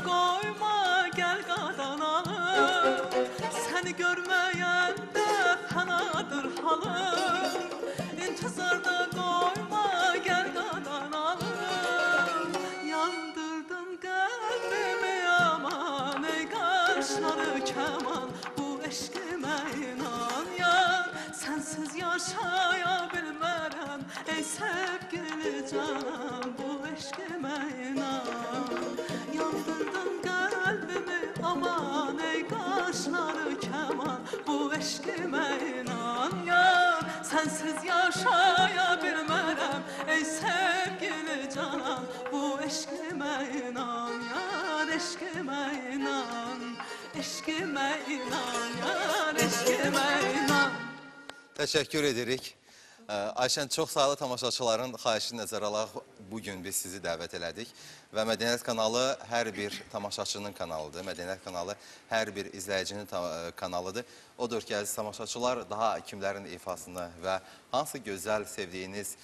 koyma gel kadar alım. Yandırdın kalbimi aman, ey kaşları keman, bu eşkime inan ya, sensiz yaşaya bilmərəm. Ey sevgili canım, bu eşkime inan. Yandırdın kalbimi aman, ey kaşları keman, bu eşkime inan ya, sensiz yaşaya bilmərəm. Ey sevgili canan, bu eşqimə inan yar, eşqimə inan, eşqimə inan yar, eşqimə inan. Təşəkkür edirik. Ayşən, çox sayılı tamaşaçıların xahişi nəzərə alaraq bugün biz sizi dəvət elədik və Mədəniyyət kanalı hər bir tamaşaçının kanalıdır. Mədəniyyət kanalı hər bir izləyicinin kanalıdır. Odur ki, əziz tamaşaçılar, daha kimlərin ifasını və hansı gözəl sevdiyiniz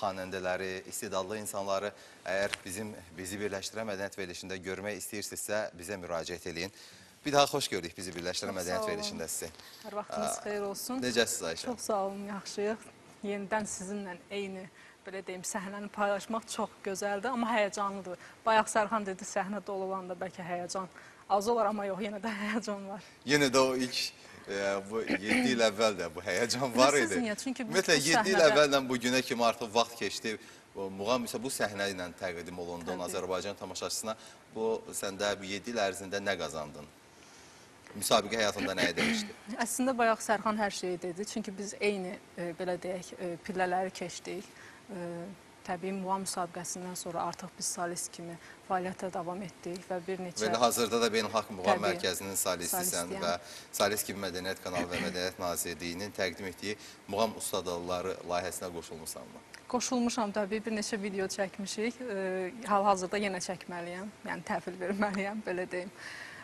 xanəndələri, istedadlı insanları əgər bizim bizi birləşdirən mədəniyyət verilişində görmək istəyirsinizsə, bizə müraciət edin. Bir daha xoş gördük bizi birləşdirən mədəniyyət verilişində sizi. Hər vaxtınız xeyir olsun. Necəsiniz Ayşən? Çox sağ olun, yaxşıyıq. Yenidən sizinlə eyni, belə deyim, səhnəni paylaşmaq çox gözəldir, amma həyəcanlıdır. Bayaq Sərhan dedi, səhnə dolu olanda bəlkə həyəcan az olar, amma yox, yenə də həyəcan var. Yenə də o ilk yeddi il əvvəl də bu həyəcan var idi. Ümumiyyətlə, yeddi il əvvəldən bu günə kimi artıq vaxt keçdi. Muğam isə bu səhnə ilə təqdim olundu Azərbaycan tamaşaçısına. Bu, sən də yeddi il ərzində nə qazandın? Müsabiqə həyatında nəyə demişdi? Əslində, bayaq Sərxan hər şeyi dedi. Çünki biz eyni, belə deyək, pillələri keçdik. Təbii, Muğam müsabiqəsindən sonra artıq biz solist kimi fəaliyyətə davam etdik və bir neçə... Və hazırda da Beynəlxalq Muğam Mərkəzinin solistisən və solist kimi Mədəniyyət Kanalı və Mədəniyyət Nazirliyinin təqdim etdiyi Muğam Üstadlar layihəsinə qoşulmuşsan mı? Qoşulmuşam, təbii. Bir neçə video çəkmişik. Hal-hazırda yenə çəkməliyəm, yəni təhvil verməliyəm, belə deyim.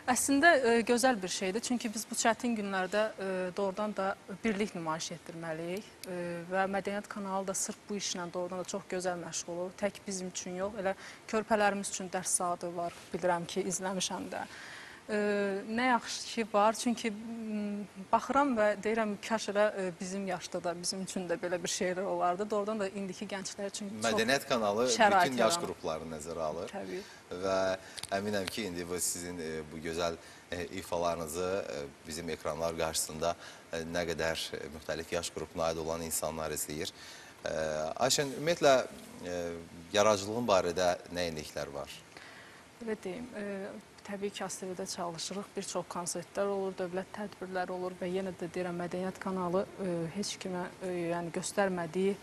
Əslində, gözəl bir şeydir. Çünki biz bu çətin günlərdə doğrudan da birlik nümayiş etdirməliyik. Və Mədəniyyət kanalı da sırf bu işlə doğrudan da çox gözəl məşğul olur. Tək bizim üçün yox, elə körpələrimiz üçün dərs saatı var. Bilirəm ki, izləmişəm də. Nə yaxşı ki var. Çünki baxıram və deyirəm, kaş elə bizim yaşda da, bizim üçün də belə bir şeylər olardı. Doğrudan da indiki gənclər üçün çox şərait yaranır. Mədəniyyət kanalı bütün yaş qrupları nəzərə alır. Təbii. Və əminəm ki, indi sizin bu gözəl ifalarınızı bizim ekranlar qarşısında nə qədər müxtəlif yaş qrupuna aid olan insanlar izləyir. Ayşən, ümumiyyətlə, yaradıcılığın barədə nə yeniliklər var? Belə deyim, təbii ki, A S T V-də çalışırıq, bir çox konsertlər olur, dövlət tədbirləri olur və yenə də deyirəm, Mədəniyyət kanalı heç kimə göstərmədiyi,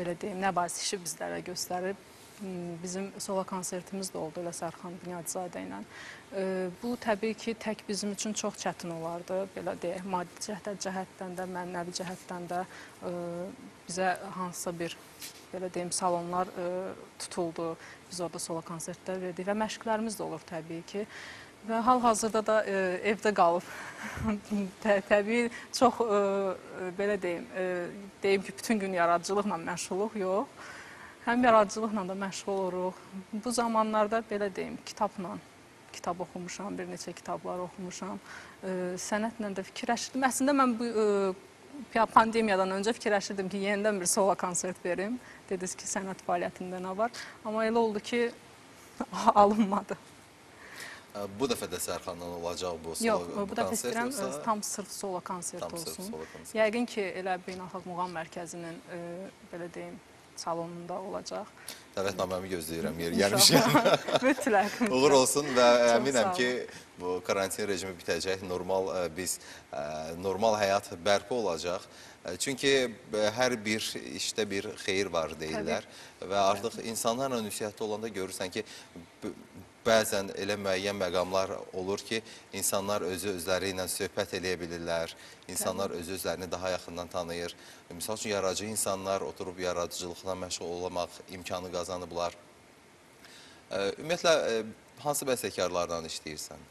belə deyim, nə bazı işi bizlərə göstərib. Bizim sola konsertimiz də oldu, elə Sərhan Bünyadzadə ilə. Bu, təbii ki, tək bizim üçün çox çətin olardı. Belə deyək, maddi cəhətdən də, mənəvi cəhətdən də bizə hansısa bir, belə deyim, salonlar tutuldu. Biz orada sola konsertlər verdik və məşqlərimiz də olur, təbii ki. Və hal-hazırda da evdə qalıb, təbii, çox, belə deyim, deyim ki, bütün gün yaradıcılıqla məşğuluq yox. Həm yaradıcılıqla da məşğul oluruq. Bu zamanlarda, belə deyim, kitabla, kitab oxumuşam, bir neçə kitablar oxumuşam. Sənətlə də fikirləşirdim. Əslində, mən pandemiyadan öncə fikirləşirdim ki, yenidən bir sola konsert verim. Dediniz ki, sənət fəaliyyətində nə var? Amma elə oldu ki, alınmadı. Bu dəfə də Sərxandan olacaq bu solo konsert? Yox, bu dəfə istəyirəm tam sırf solo konsert olsun. Yəqin ki, elə Beynəlxalq Muğam Mərkəzinin, belə deyim, salonunda olacaq. Dəvətnaməmi gözləyirəm, yeri gəlmişəm. Mütləq. Uğur olsun və əminəm ki, bu karantin rejimi bitəcək, normal biz, normal həyat bərpa olacaq. Çünki hər bir işdə bir xeyir var deyirlər və artıq insanlarla ünsiyyətdə olanda görürsən ki, bəzən elə müəyyən məqamlar olur ki, insanlar özü özləri ilə söhbət eləyə bilirlər, insanlar özü özlərini daha yaxından tanıyır. Misal üçün, yaradıcı insanlar oturub yaradıcılıqla məşğul olmaq imkanı qazanıblar. Ümumiyyətlə, hansı bəstəkarlardan işləyirsən?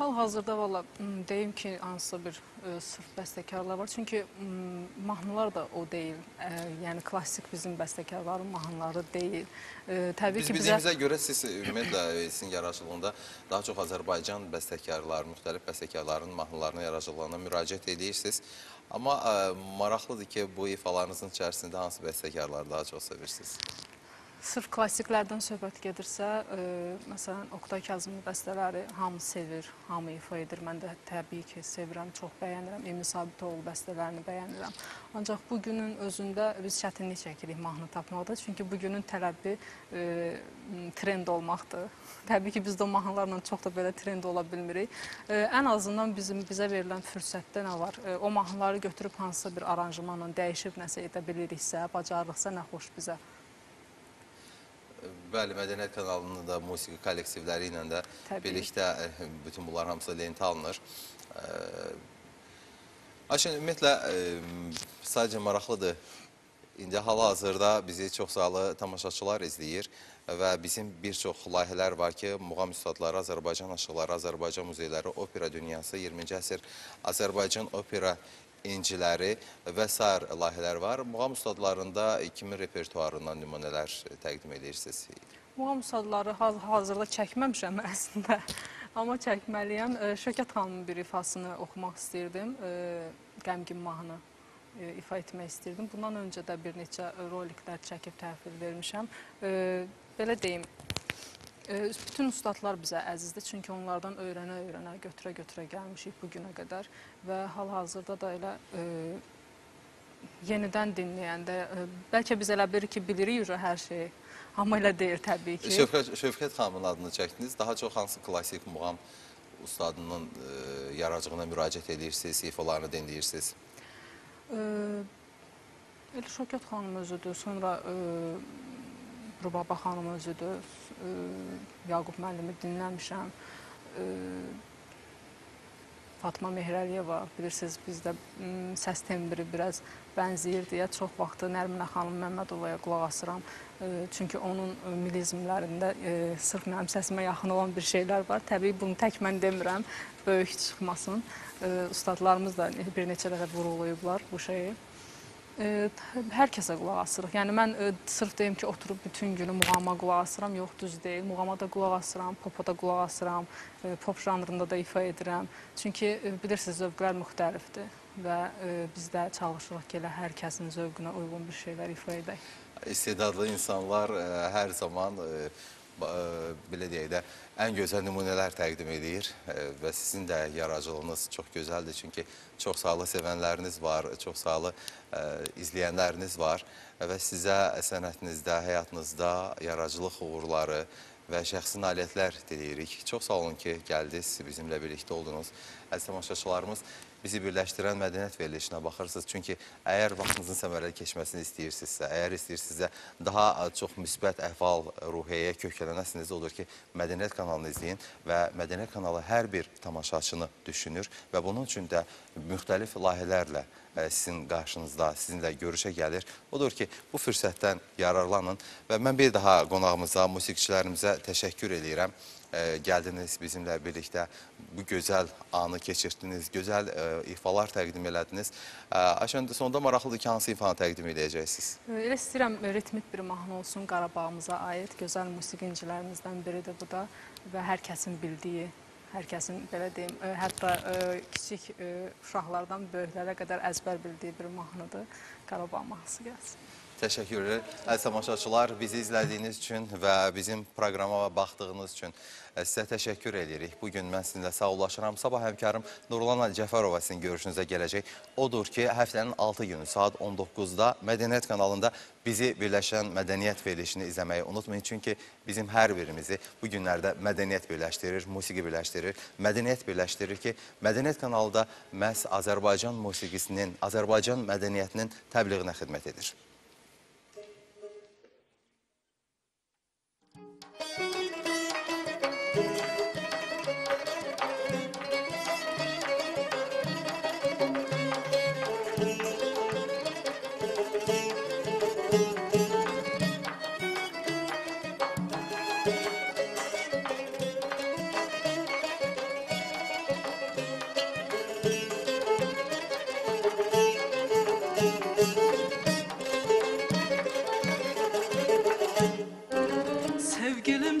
Hal-hazırda valla deyim ki, hansısa bir sırf bəstəkarlar var. Çünki mahnılar da o deyil. Yəni, klasik bizim bəstəkarların mahnıları deyil. Bizimizə görə siz, ümumiyyətlə, sizin yaradıcılığında daha çox Azərbaycan bəstəkarlarının, müxtəlif bəstəkarlarının mahnılarına, yaradıcılığına müraciət edirsiniz. Amma maraqlıdır ki, bu ifalarınızın içərisində hansı bəstəkarları daha çox sevirsiniz? Sırf klasiklərdən söhbət gedirsə, məsələn, Oqtay Kazımlı bəstələri hamı sevir, hamı ifa edir. Mən də təbii ki, sevirəm, çox bəyənirəm. Emin Sabitoğlu bəstələrini bəyənirəm. Ancaq bugünün özündə biz çətinlik çəkirik mahnı tapmaqda. Çünki bugünün tələbi trend olmaqdır. Təbii ki, biz də mahnılarla çox da belə trend ola bilmirik. Ən azından bizə verilən fürsətdə nə var? O mahnıları götürüb hansısa bir aranjmanla dəyişib nəsə edə biliriksə, bacarırıqsa nə xoş bizə. Bəli, Mədəniyyət kanalının da musiqi kollektivləri ilə də birlikdə bütün bunlar hamısı lentə alınır. Ayşən, ümumiyyətlə, sadəcə maraqlıdır. İndi hal-hazırda bizi çoxsaylı tamaşaçılar izləyir və bizim bir çox layihələr var ki, Muğam Üstadları, Azərbaycan aşıqları, Azərbaycan muzeyləri, Opera Dünyası, iyirminci əsr, Azərbaycan opera inciləri və sair layihələr var. Muğam ustadlarında kimin repertuarından nümunələr təqdim edirsiniz? Muğam ustadları hazırda çəkməmişəm əslində, amma çəkməliyəm. Şövqət xanımın bir ifasını oxumaq istəyirdim, qəmgin mahnı ifa etmək istəyirdim. Bundan öncə də bir neçə roliklər çəkib təhvil vermişəm. Belə deyim, bütün ustadlar bizə əzizdir, çünki onlardan öyrənə-öyrənə, götürə-götürə gəlmişik bugünə qədər və hal-hazırda da elə yenidən dinləyəndə, bəlkə biz elə bir ki, bilirik hər şeyi, amma elə deyir təbii ki. Şövqət xanımın adını çəkdiniz, daha çox hansı klasik muğam ustadının yaradıcılığına müraciət edirsiniz, ifalarını dinləyirsiniz? Elə Şövqət xanım özüdür, sonra Rubaba xanım özüdür, Yaqub müəllimi dinləmişəm, Fatma Mehrəliyeva, bilirsiniz, bizdə səs tembri biraz bənziyir deyə çox vaxtı Nərminə xanım Məmmədovaya qulaq asıram. Çünki onun milizmlərində sırf mənim səsimə yaxın olan bir şeylər var. Təbii, bunu tək mən demirəm, böyük çıxmasın. Ustadlarımız da bir neçə dəfə vuruluyublar bu şeyi. Hər kəsə qulaq asırıq. Yəni, mən sırf deyim ki, oturub bütün günü muğama qulaq asıram, yox, düz deyil. Muğama da qulaq asıram, popa da qulaq asıram, pop janrında da ifa edirəm. Çünki bilirsiniz, zövqlər müxtəlifdir və biz də çalışırıq ki, elə hər kəsin zövqünə uyğun bir şeylər ifa edək. İstedadlı insanlar hər zaman, belə deyək də, ən gözəl nümunələr təqdim edir və sizin də yaradıcılığınız çox gözəldir. Çünki çoxsaylı sevənləriniz var, çoxsaylı izləyənləriniz var və sizə sənətinizdə, həyatınızda yaradıcılıq uğurları və şəxsi nailiyyətlər diləyirik. Çox sağ olun ki, gəldiniz, bizimlə birlikdə oldunuz. Əziz tamaşaçılarımız, bizi birləşdirən mədəniyyət verilişinə baxırsınız. Çünki əgər vaxtınızın səmərəli keçməsini istəyirsinizsə, əgər istəyirsinizsə, daha çox müsbət əhval ruhiyyəyə köklənəsiniz odur ki, Mədəniyyət kanalını izləyin və Mədəniyyət kanalı hər bir tamaşaçını düşünür və bunun üçün də müxtəlif layihələrlə sizin qarşınızda, sizinlə görüşə gəlir. Odur ki, bu fürsətdən yararlanın və mən bir daha qonağımıza, musiqiçilərimizə təşəkkür edirəm. Gəldiniz bizimlə birlikdə, bu gözəl anı keçirdiniz, gözəl ifalar təqdim elədiniz. Ayşən, sonda maraqlıdır ki, hansı ifanı təqdim edəcəksiniz? Elə istəyirəm, ritmik bir mahnı olsun, Qarabağımıza aid gözəl musiqincilərimizdən biridir bu da və hər kəsin bildiyi, hər kəsin, belə deyim, hətta kiçik uşaqlardan böyüklərə qədər əzbər bildiyi bir mahnıdır. Qarabağ mahnısı gəlsin. Təşəkkür edirəm. Əziz tamaşaçılar, bizi izlədiyiniz üçün və bizim proqrama baxdığınız üçün sizə təşəkkür edirik. Bugün mən sizinlə sağollaşıram. Sabah həmkarım Nurlan Cəfərova sizin görüşünüzə gələcək. Odur ki, həftənin altı günü saat on doqquzda Mədəniyyət kanalında bizi birləşən mədəniyyət verilişini izləməyi unutmayın. Çünki bizim hər birimizi bu günlərdə mədəniyyət birləşdirir, musiqi birləşdirir, mədəniyyət birləşdirir ki, Mədəniyyət kanalda məhz Azərbaycan musiqisinin, Azərbaycan mədəniyyətinin təbliğinə xidmət edir.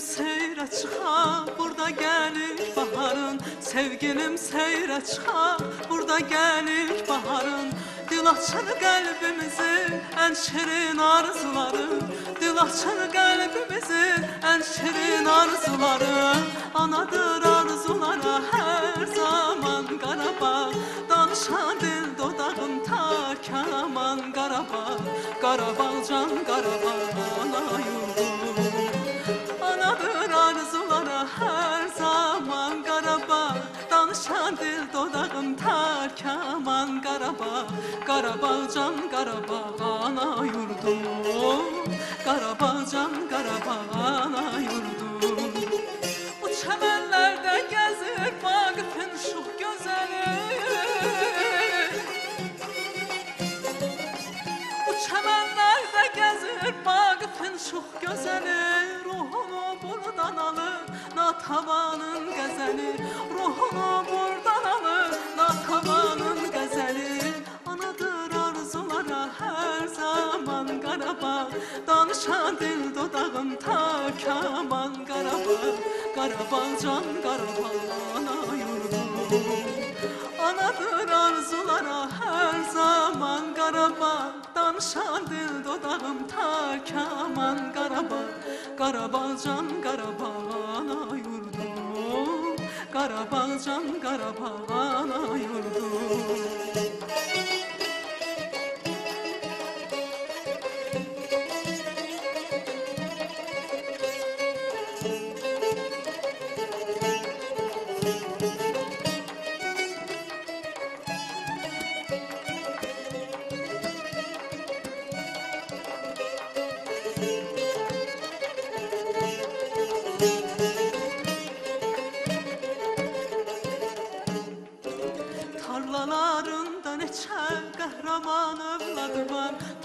Sevgilim seyre çıkar, burada gelir baharın. Dil açır kalbimizi, en şirin arzuları. Dil açır kalbimizi, en şirin arzuları. Anadır arzulara her zaman Qarabağ. Danışan dil dodağın ta Karaman Qarabağ. Qarabağ can Qarabağ, ana yurdum. Anadır arzulara her zaman Qarabağ. Danışan dil dodağın tar Kaman Qarabağ. Qarabağcan Qarabağ, ana yurdum. Qarabağcan Qarabağ, ana yurdum. Bu çəmənlərdə gəzir Vaqifin şux gözəli. Bu çəmənlərdə gəzir Vaqifin şux gözəli. Ruhunu buradan alır Natavanın qəzəli. Ruhunu buradan alır Natavanın qəzəli. Anadır arzulara hər zaman Qarabağ. Danışan dil dodağın ta Kaman Qarabağ. Qarabağcan Qarabağ, ana yurdum. Anadır arzulara hər zaman Qarabağ. Danışan dil dodağım ta Kaman Qarabağ. Qarabağcan Qarabağ, ana yurdum. Qarabağcan Qarabağ, ana yurdum.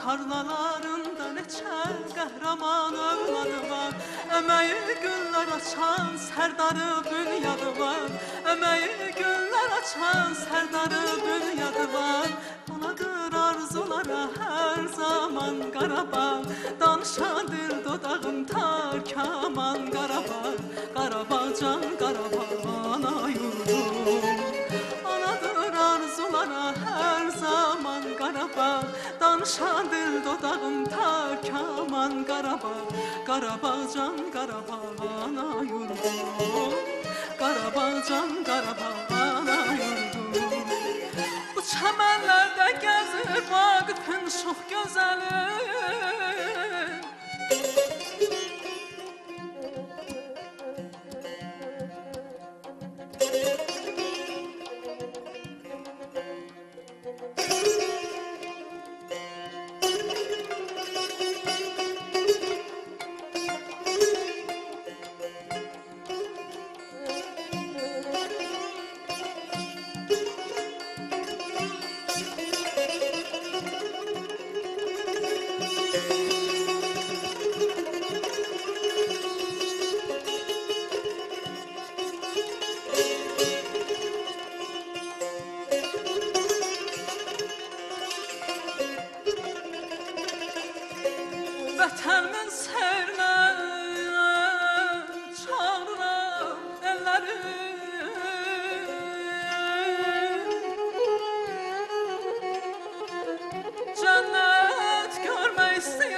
Tarlalarında neçə qəhrəman övladı var. Əməyi günlər açan Sərdarı bünyadı var. Əməyi günlər açan Sərdarı bünyadı var. Anadır arzulara hər zaman Qarabağ. Danışadır dodağın tar Kaman Qarabağ. Qarabağcan Qarabağ, ana yurdum. Anadır arzulara hər zaman Qarabağ. Danışan dil dodağım ta Kaman Qarabağ. Qarabağcan Qarabağ, ana yurdum. Qarabağcan Qarabağ, ana yurdum. Bu çəmənlərdə gəzir Vaqifin şux gözəli. Cennet görmek istiyorum.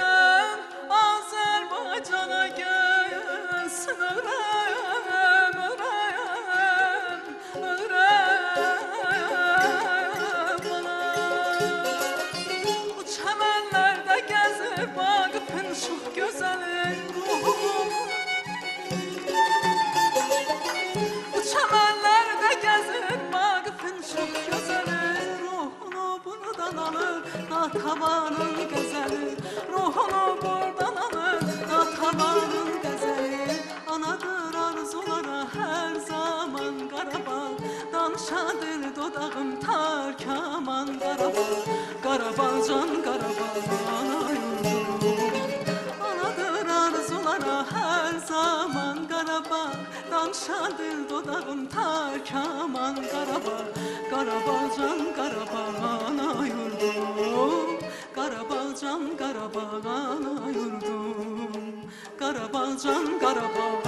buradan alır, da tabanın gözəli, ruhunu buradan alır, da tabanın gözəli. Anadır arzulara hər zaman Qarabağ, danışadır dodağım tar kaman Qarabağ, Qarabağ can Qarabağ, ana yurdum. Anadır arzulara hər zaman Qarabağ, danışadır dodağım tar kaman Qarabağ, Qarabağcan Qarabağana yurdum, Qarabağcan Qarabağana yurdum, Qarabağcan Qarabağ.